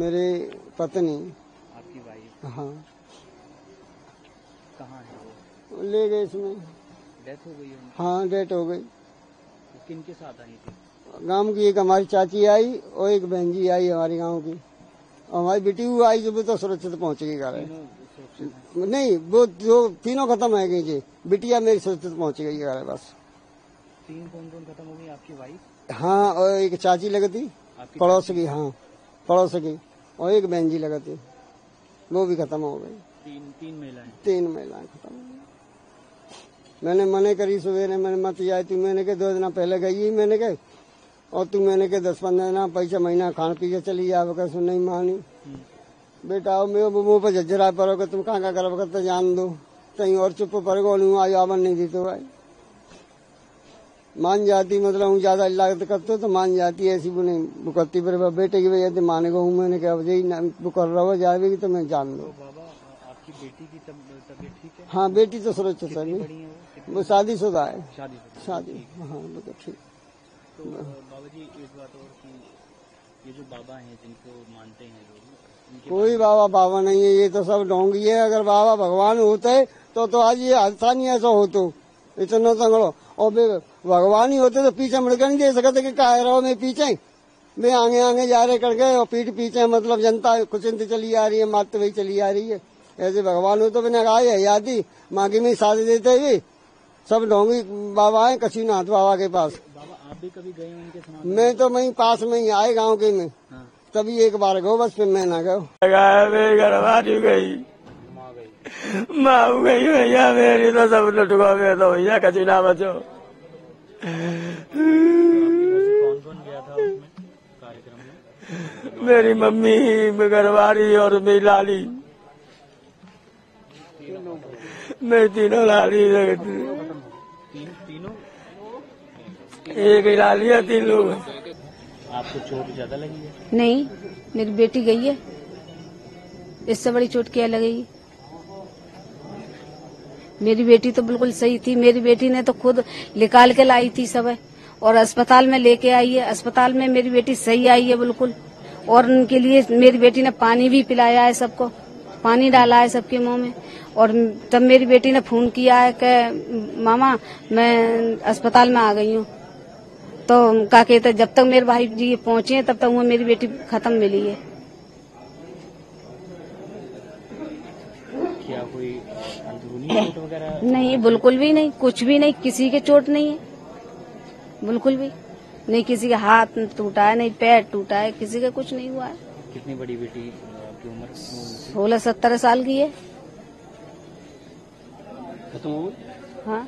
मेरे पत्नी आपकी वाइफ हाँ कहाँ है वो? ले गए इसमें डेथ हो गई। हाँ डेथ हो गई। तो किनके साथ आई थी? गांव की एक हमारी चाची आई और एक बहन जी आई हमारे गांव की। हमारी बेटी हुई आई जब तो सुरक्षित पहुँच गई घर। नहीं वो जो तीनों खत्म है गई जी। बिटिया मेरी सुरक्षित पहुँच गई घर। बस तीन कौन कौन खत्म हो गई? आपकी वाइफ हाँ और एक चाची लगती पड़ोस की। हाँ पड़ोस की और एक बहन जी लगा थी वो भी खत्म हो गई। तीन महिलाएं खत्म हो गई। मैंने मने करी सवेरे मैंने मत आई तू मैंने के 2 दिन पहले गई ही मैंने के और तू मैंने के 10-15 दिन पैसा महीना खान पी के चली जाओ कैसे नहीं मानी बेटा आओ मेरे मुँह पर झज्जरा पड़ोगे तुम कहाँ का गर्व करते जान दो कहीं और चुप पड़ोगे लूँ आई आवन नहीं दी तो भाई मान जाती मतलब हूँ ज्यादा इलाज करते तो मान जाती है ऐसी वो नहीं बुकती पर बेटे की वजह से माने को हूँ मैंने क्या वजह वो कर रहा हो जाएगी तो मैं जान लूँ। तो बाबा आपकी बेटी की तबीयत ठीक है? हाँ बेटी तो सुरक्षित है वो शादीशुदा है। शादी हाँ बिल्कुल ठीक। तो बाबा जी एक बात और कि ये जो बाबा है जिनको मानते हैं लोग कोई बाबा नहीं है ये तो सब ढोंगी है। अगर बाबा भगवान होते तो आज ये हादसा नहीं ऐसा हो तो इतना तंगड़ो और भगवान ही होते तो पीछे मुड़कर नहीं दे सकते कि कहा रहो मैं पीछे मैं आगे आगे जा रहे कर गए और पीठ पीछे मतलब जनता कुचिंत चली आ रही है मात वही चली आ रही है। ऐसे भगवान हो तो बिना गाय है यादी मांगी में साथ देते हुए सब ढोंगी बाबा है कशीनाथ बाबा के पास। बाबा आप भी कभी गए उनके साथ? मैं तो वही पास में ही आए गाँव के में तभी एक बार गो बस फिर मैं ना गई माऊ गई भैया मेरी तो सब लुटुआ गया तो भैया कचू ना बचो। कौन कौन गया था उसमें कार्यक्रम में? मेरी मम्मी घरवाली और मेरी लाली मेरी तीनों लाली तीनों एक ही लाली है 3 लोग। आपको चोट ज्यादा लगी है? नहीं मेरी बेटी गई है इससे बड़ी चोट क्या लगेगी। मेरी बेटी तो बिल्कुल सही थी। मेरी बेटी ने तो खुद निकाल के लाई थी सब और अस्पताल में लेके आई है। अस्पताल में मेरी बेटी सही आई है बिल्कुल और उनके लिए मेरी बेटी ने पानी भी पिलाया है सबको पानी डाला है सबके मुंह में। और तब मेरी बेटी ने फोन किया है कि मामा मैं अस्पताल में आ गई हूँ तो क्या कहते जब तक मेरे भाई जी पहुंचे तब तक वो मेरी बेटी खत्म मिली है। क्या कोई अंदरूनी चोट वगैरह? नहीं बिल्कुल भी नहीं कुछ भी नहीं किसी के चोट नहीं है बिल्कुल भी नहीं किसी का हाथ टूटा है नहीं पैर टूटा है किसी का कुछ नहीं हुआ है। कितनी बड़ी बेटी की उम्र? 16-17 साल की है। खत्म हो गई? हाँ।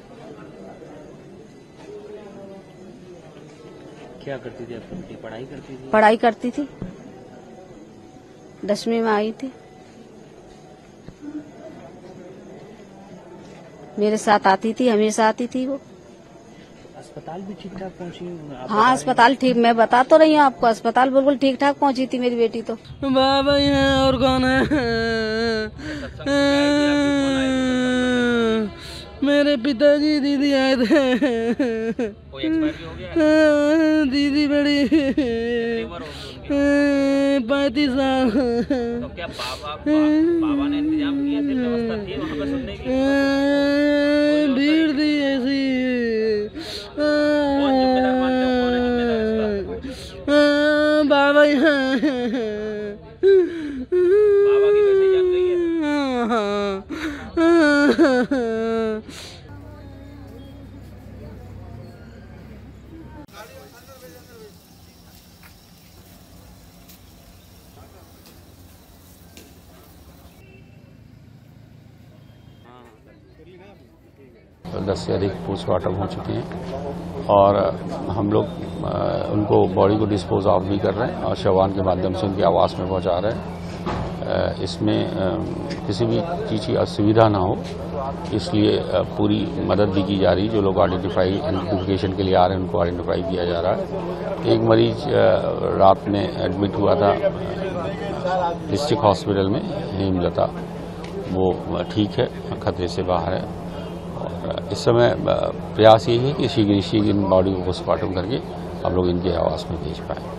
क्या करती थी आपकी बेटी? पढ़ाई करती थी? पढ़ाई करती थी 10वीं में आई थी मेरे साथ आती थी हमेशा आती थी वो। अस्पताल भी ठीक ठाक पहुँची? हाँ अस्पताल ठीक मैं बता तो रही हूँ आपको अस्पताल बिल्कुल ठीक ठाक पहुँची थी मेरी बेटी तो। बाबा यहाँ और कौन है मेरे पिताजी दीदी आए थे दीदी बड़ी 35 साल। तो क्या बाबा ने इंतजाम किया थे व्यवस्था थी वहाँ पर सुनने की? भीड़ थी ऐसी बाबा यहाँ बाबा की वैसे जान गई है। तो 10 से अधिक पोस्टमार्टम हो चुके हैं और हम लोग उनको बॉडी को डिस्पोज ऑफ भी कर रहे हैं और शवान के माध्यम से उनके आवास में पहुंचा रहे हैं। इसमें किसी भी चीज़ की असुविधा ना हो, इसलिए पूरी मदद भी की जा रही। जो लोग आइडेंटिफिकेशन के लिए आ रहे हैं उनको आइडेंटिफाई किया जा रहा है। एक मरीज रात में एडमिट हुआ था डिस्ट्रिक्ट हॉस्पिटल में हेमलता, वो ठीक है, खतरे से बाहर है। और इस समय प्रयास यही है कि शीघ्र इन बॉडी को पोस्टमार्टम करके हम लोग इनके आवास में भेज पाएँ।